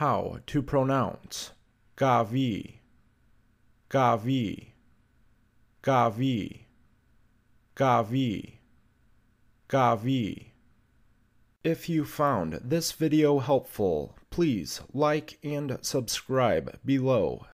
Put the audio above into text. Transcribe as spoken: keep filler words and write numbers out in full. How to pronounce. Gavi, Gavi, Gavi, Gavi, Gavi. If you found this video helpful, please like and subscribe below.